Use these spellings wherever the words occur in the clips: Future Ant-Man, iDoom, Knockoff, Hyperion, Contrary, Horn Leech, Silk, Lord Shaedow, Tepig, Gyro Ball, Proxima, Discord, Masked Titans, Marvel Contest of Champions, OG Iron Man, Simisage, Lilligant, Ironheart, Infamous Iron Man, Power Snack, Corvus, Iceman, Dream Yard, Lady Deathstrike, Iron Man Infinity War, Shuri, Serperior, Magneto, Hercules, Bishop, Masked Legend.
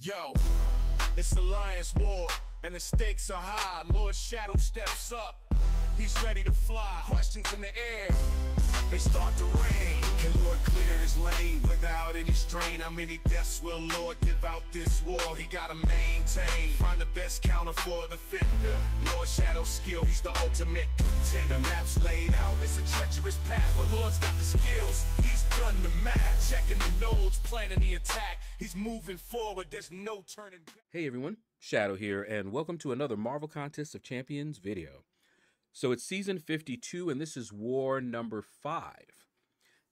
Yo, it's the Lions War, and the stakes are high. Lord Shaedow steps up, he's ready to fly. Questions in the air, they start to rain. Can Lord clear his lane without any strain? How many deaths will Lord give out this war? He gotta maintain, find the best counter for the defender. Lord Shaedow's skill, he's the ultimate contender. Maps laid out, it's a treacherous path, but Lord's got the skills. He's done the math, checking the nodes, planning the attack. He's moving forward, there's no turning back. Hey everyone, Shaedow here, and welcome to another Marvel Contest of Champions video. So it's season 52, and this is war number 5.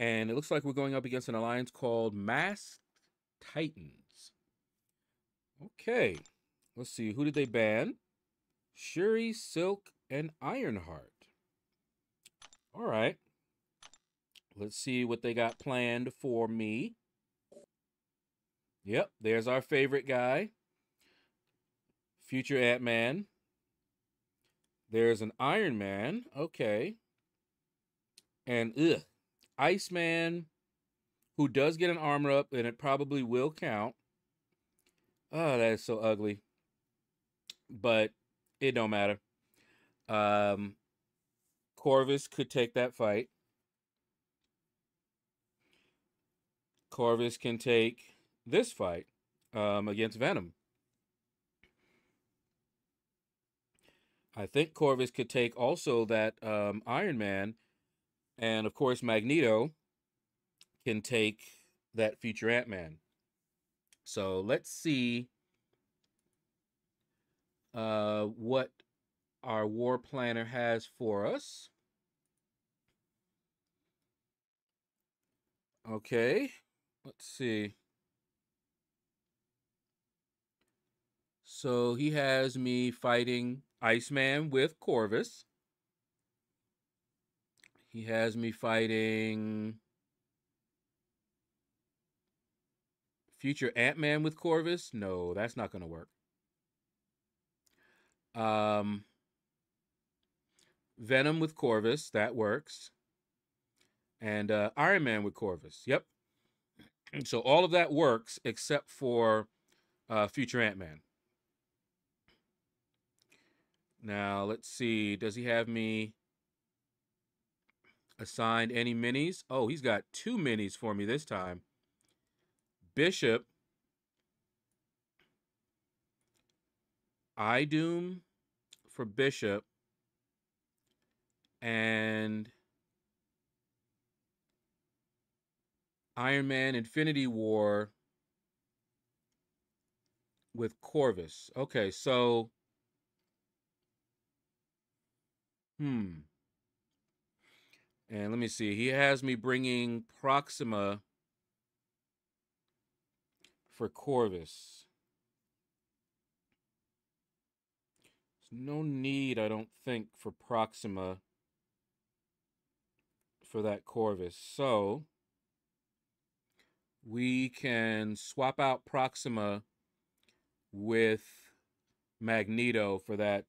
And it looks like we're going up against an alliance called Masked Titans. Okay, let's see. Who did they ban? Shuri, Silk, and Ironheart. All right. Let's see what they got planned for me. Yep, there's our favorite guy, Future Ant-Man. There's an Iron Man, okay. And, Iceman, who does get an armor up, and it probably will count. Oh, that is so ugly. But it don't matter. Corvus could take that fight. Corvus can take this fight against Venom. I think Corvus could take also that Iron Man, and of course Magneto can take that Future Ant-Man. So let's see what our war planner has for us. Okay, let's see. So he has me fighting Iceman with Corvus. He has me fighting Future Ant-Man with Corvus. No, that's not going to work. Venom with Corvus. That works. And Iron Man with Corvus. Yep. So all of that works except for Future Ant-Man. Now, let's see. Does he have me assigned any minis? Oh, he's got two minis for me this time. Bishop, iDoom for Bishop, and Iron Man Infinity War with Corvus. Okay, so and let me see. He has me bringing Proxima for Corvus. There's no need, I don't think, for Proxima for that Corvus. So we can swap out Proxima with Magneto for that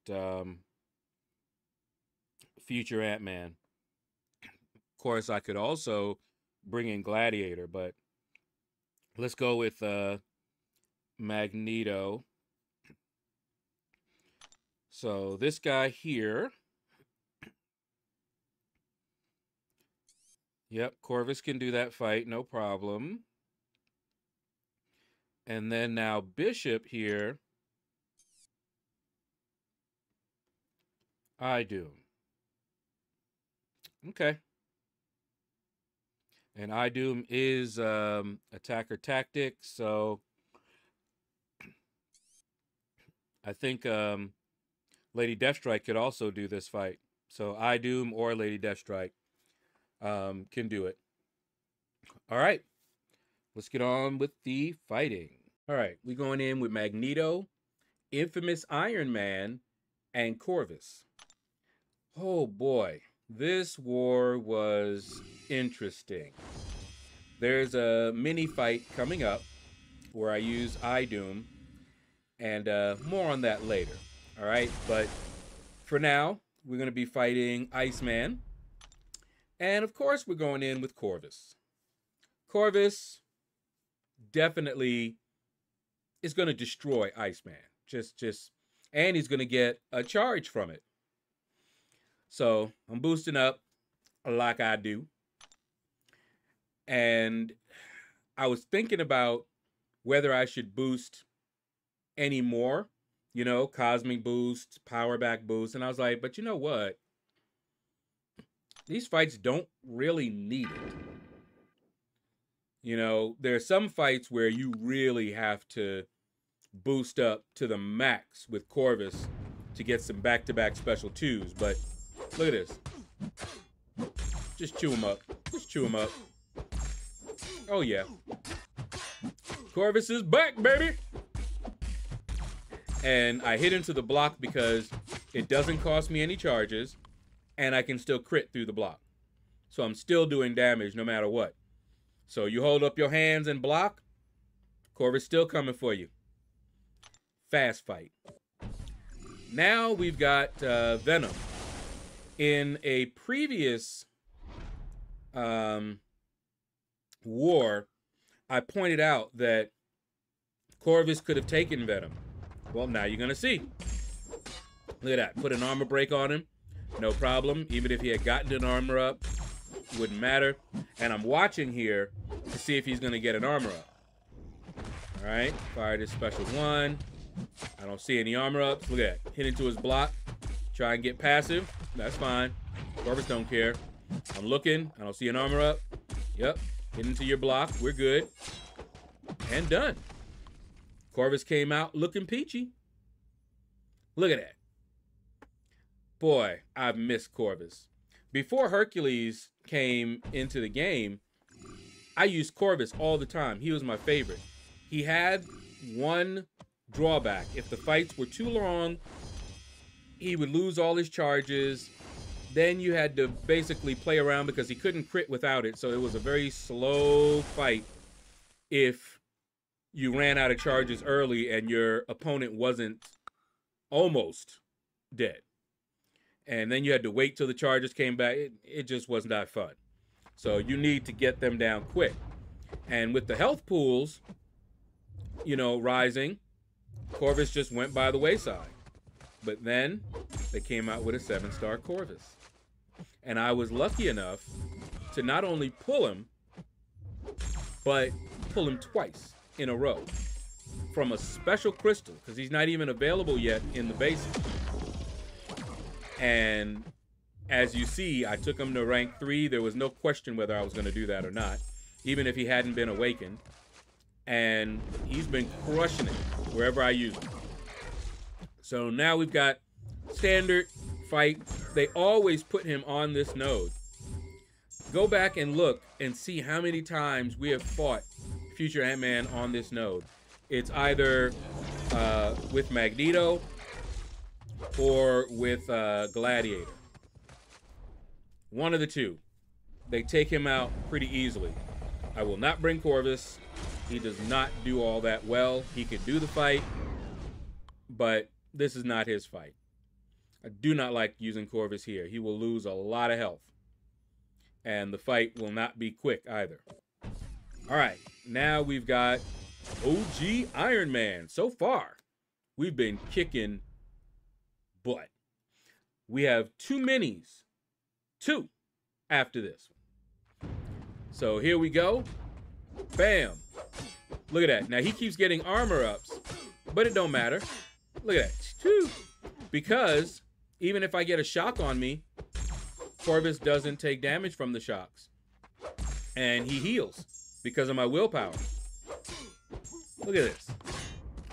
Future Ant-Man. Of course, I could also bring in Gladiator, but let's go with Magneto. So this guy here. Yep, Corvus can do that fight, no problem. And then now Bishop here. iDoom. Okay. And iDoom is attacker tactic, so I think Lady Deathstrike could also do this fight. So iDoom or Lady Deathstrike can do it. All right. Let's get on with the fighting. All right. We're going in with Magneto, Infamous Iron Man, and Corvus. Oh, boy. This war was interesting. There's a mini fight coming up where I use iDoom, and more on that later. All right, but for now, we're going to be fighting Iceman. And of course, we're going in with Corvus. Corvus definitely is going to destroy Iceman. And he's going to get a charge from it. So I'm boosting up like I do. And I was thinking about whether I should boost any more, you know, cosmic boosts, power back boosts. And I was like, but you know what? These fights don't really need it. You know, there are some fights where you really have to boost up to the max with Corvus to get some back-to-back special twos. But look at this. Just chew him up. Just chew him up. Oh, yeah. Corvus is back, baby! And I hit into the block because it doesn't cost me any charges, and I can still crit through the block. So I'm still doing damage no matter what. So you hold up your hands and block, Corvus still coming for you. Fast fight. Now we've got Venom. In a previous war, I pointed out that Corvus could have taken Venom. Well, now you're going to see. Look at that. Put an armor break on him. No problem. Even if he had gotten an armor up, it wouldn't matter. And I'm watching here to see if he's going to get an armor up. All right. Fire this special one. I don't see any armor ups. Look at that. Hit into his block. Try and get passive. That's fine. Corvus don't care. I'm looking. I don't see an armor up. Yep. Hit into your block. We're good. And done. Corvus came out looking peachy. Look at that. Boy, I've missed Corvus. Before Hercules came into the game, I used Corvus all the time. He was my favorite. He had one drawback. If the fights were too long, he would lose all his charges. Then you had to basically play around because he couldn't crit without it. So it was a very slow fight if you ran out of charges early and your opponent wasn't almost dead. And then you had to wait till the charges came back. It just was not fun. So you need to get them down quick. And with the health pools, you know, rising, Corvus just went by the wayside. But then they came out with a 7-star Corvus. And I was lucky enough to not only pull him, but pull him twice in a row from a special crystal, because he's not even available yet in the basic. And as you see, I took him to rank 3. There was no question whether I was going to do that or not, even if he hadn't been awakened. And he's been crushing it wherever I use him. So now we've got standard fight. They always put him on this node. Go back and look and see how many times we have fought Future Ant-Man on this node. It's either with Magneto or with Gladiator. One of the two. They take him out pretty easily. I will not bring Corvus. He does not do all that well. He could do the fight, but this is not his fight. I do not like using Corvus here. He will lose a lot of health. And the fight will not be quick either. All right, now we've got OG Iron Man. So far, we've been kicking butt. We have 2 minis, 2 after this. So here we go. Bam. Look at that. Now he keeps getting armor ups, but it don't matter. Look at that. Because even if I get a shock on me, Corvus doesn't take damage from the shocks. And he heals. Because of my willpower. Look at this.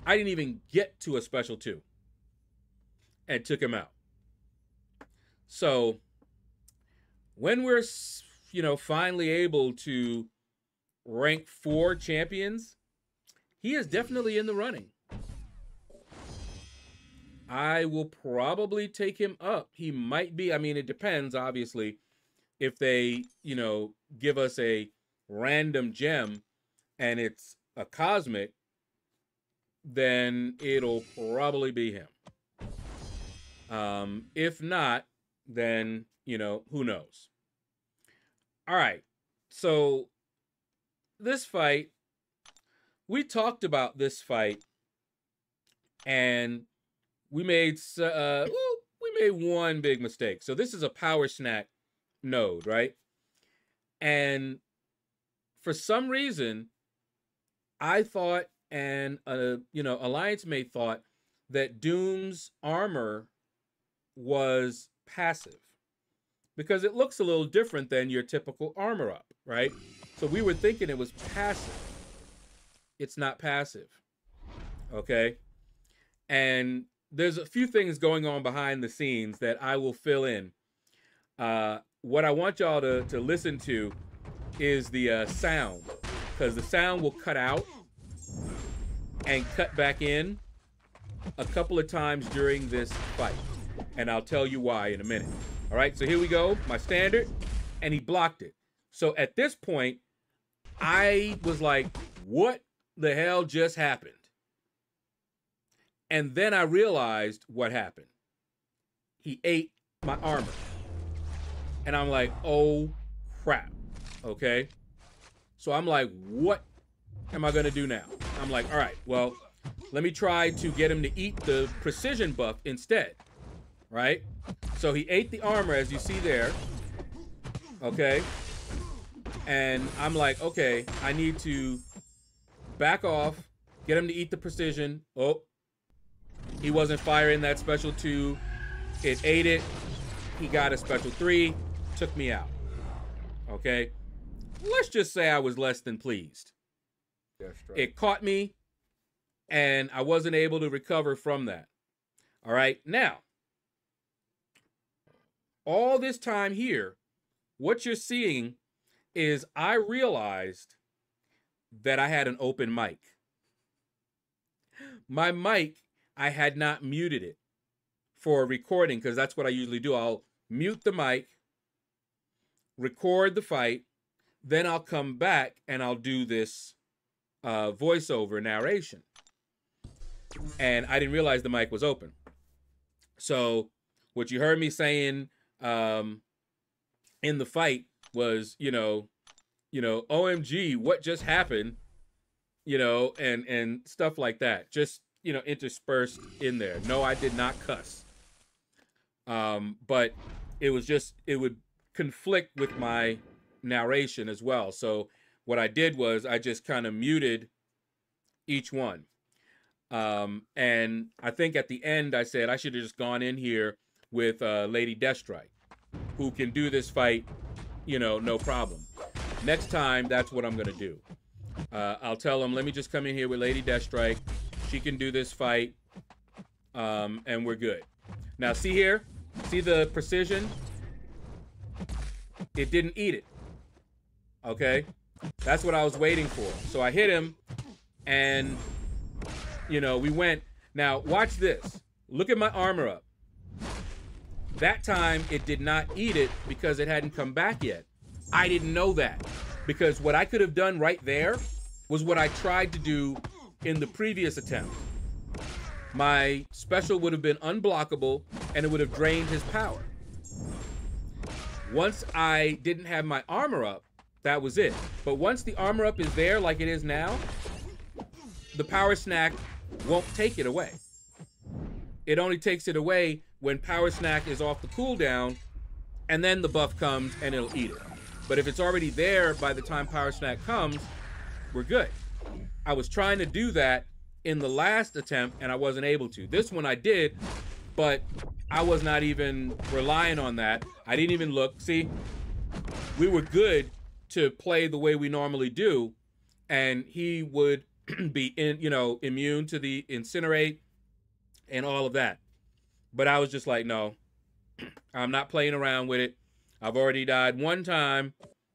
I didn't even get to a special 2. And took him out. So, when we're, you know, finally able to rank 4 champions, he is definitely in the running. I will probably take him up. He might be, I mean, it depends, obviously, if they, you know, give us a random gem and it's a cosmic, then it'll probably be him. If not, then, you know, who knows? All right. So this fight, we talked about this fight and we made one big mistake. So this is a Power Snack node, right? And for some reason, I thought, and you know, Alliance Mate thought that Doom's armor was passive because it looks a little different than your typical armor up, right? So we were thinking it was passive. It's not passive, okay? And there's a few things going on behind the scenes that I will fill in. What I want y'all to listen to is the sound, because the sound will cut out and cut back in a couple of times during this fight. And I'll tell you why in a minute. All right, so here we go, my standard, and he blocked it. So at this point, I was like, what the hell just happened? And then I realized what happened. He ate my armor. And I'm like, oh crap, okay? So I'm like, what am I gonna do now? I'm like, all right, well, let me try to get him to eat the precision buff instead, right? So he ate the armor, as you see there, okay? And I'm like, okay, I need to back off, get him to eat the precision. Oh, he wasn't firing that special 2. It ate it. He got a special 3, took me out, okay? Let's just say I was less than pleased. It caught me, and I wasn't able to recover from that. All right, now, all this time here, what you're seeing is I realized that I had an open mic. My mic, I had not muted it for recording, because that's what I usually do. I'll mute the mic, record the fight, then I'll come back and I'll do this voiceover narration. And I didn't realize the mic was open. So what you heard me saying in the fight was, you know, OMG, what just happened? You know, and stuff like that. Just, you know, interspersed in there. No, I did not cuss. But it was just, it would conflict with my narration as well. So what I did was I just kind of muted each one. And I think at the end I said I should have just gone in here with Lady Deathstrike, who can do this fight, you know, no problem. Next time, that's what I'm gonna do. I'll tell him, let me just come in here with Lady Deathstrike. She can do this fight, and we're good. Now see here, see the precision? It didn't eat it, okay? That's what I was waiting for. So I hit him, and, you know, we went. Now, watch this. Look at my armor up. That time, it did not eat it because it hadn't come back yet. I didn't know that, because what I could have done right there was what I tried to do in the previous attempt. My special would have been unblockable, and it would have drained his power. Once I didn't have my armor up, that was it. But once the armor up is there like it is now, the Power Snack won't take it away. It only takes it away when Power Snack is off the cooldown, and then the buff comes and it'll eat it. But if it's already there by the time Power Snack comes, we're good. I was trying to do that in the last attempt and I wasn't able to. This one I did, but I was not even relying on that. I didn't even look. See, we were good to play the way we normally do, and he would be in, you know, immune to the incinerate and all of that. But I was just like, no, I'm not playing around with it. I've already died one time.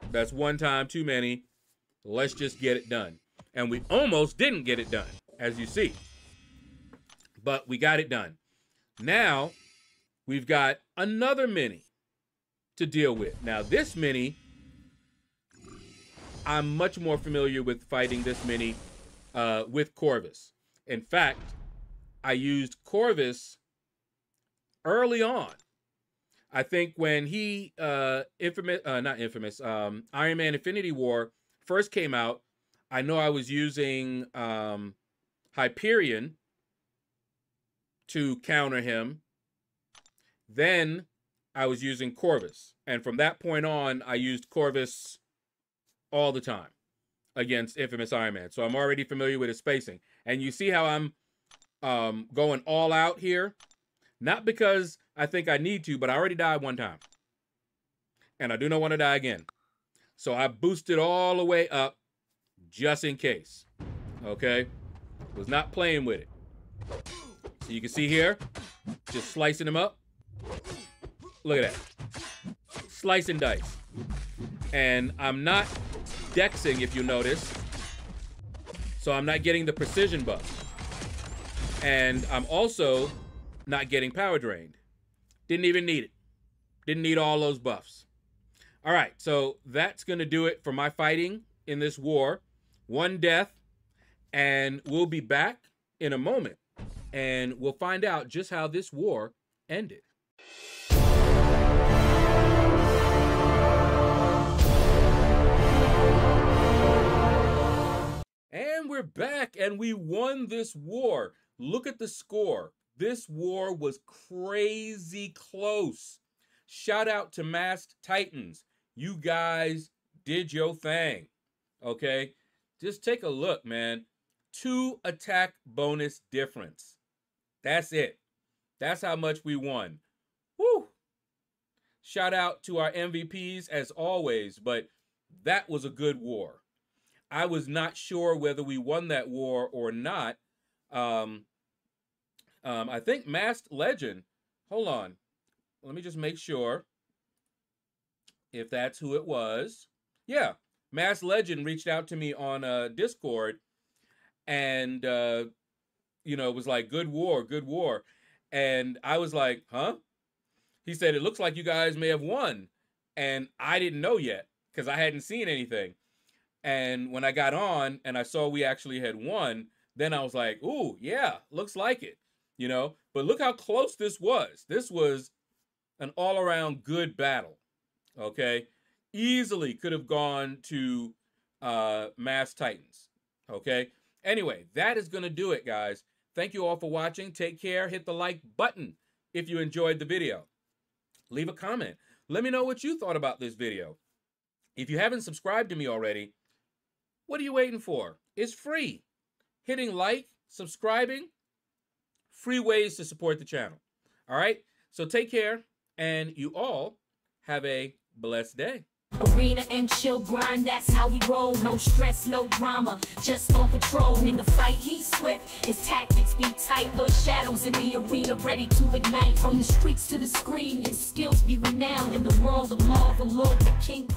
That's one time too many. Let's just get it done. And we almost didn't get it done, as you see. But we got it done. Now, we've got another mini to deal with. Now, this mini, I'm much more familiar with fighting this mini with Corvus. In fact, I used Corvus early on. I think when he, Iron Man Infinity War first came out, I know I was using Hyperion to counter him. Then I was using Corvus. And from that point on, I used Corvus all the time against Infamous Iron Man. So I'm already familiar with his spacing. And you see how I'm going all out here? Not because I think I need to, but I already died one time. And I do not want to die again. So I boosted all the way up just in case. Okay? Was not playing with it. So you can see here, just slicing him up. Look at that. Slice and dice. And I'm not dexing, if you notice. So I'm not getting the precision buff. And I'm also not getting power drained. Didn't even need it. Didn't need all those buffs. All right, so that's going to do it for my fighting in this war. One death, and we'll be back in a moment, and we'll find out just how this war ended. And we're back, and we won this war. Look at the score. This war was crazy close. Shout out to Masked Titans. You guys did your thing, okay? Just take a look, man. 2 attack bonus difference. That's it. That's how much we won. Woo! Shout out to our MVPs as always, but that was a good war. I was not sure whether we won that war or not. I think Masked Legend, hold on. Let me just make sure. If that's who it was. Yeah, Masked Legend reached out to me on Discord and, you know, was like, good war, good war. And I was like, huh? He said, it looks like you guys may have won. And I didn't know yet because I hadn't seen anything. And when I got on and I saw we actually had won, then I was like, ooh, yeah, looks like it, you know. But look how close this was. This was an all-around good battle. Okay, easily could have gone to Masked Titans. Okay, anyway, that is going to do it, guys. Thank you all for watching. Take care. Hit the like button if you enjoyed the video. Leave a comment. Let me know what you thought about this video. If you haven't subscribed to me already, what are you waiting for? It's free. Hitting like, subscribing, free ways to support the channel. All right, so take care, and you all have a blessed day. Arena and chill grind, that's how we roll. No stress, no drama, just on patrol. In the fight, he's swift. His tactics be tight. Lord Shaedows in the arena, ready to ignite. From the streets to the screen, his skills be renowned. In the world of Marvel, Lord the King.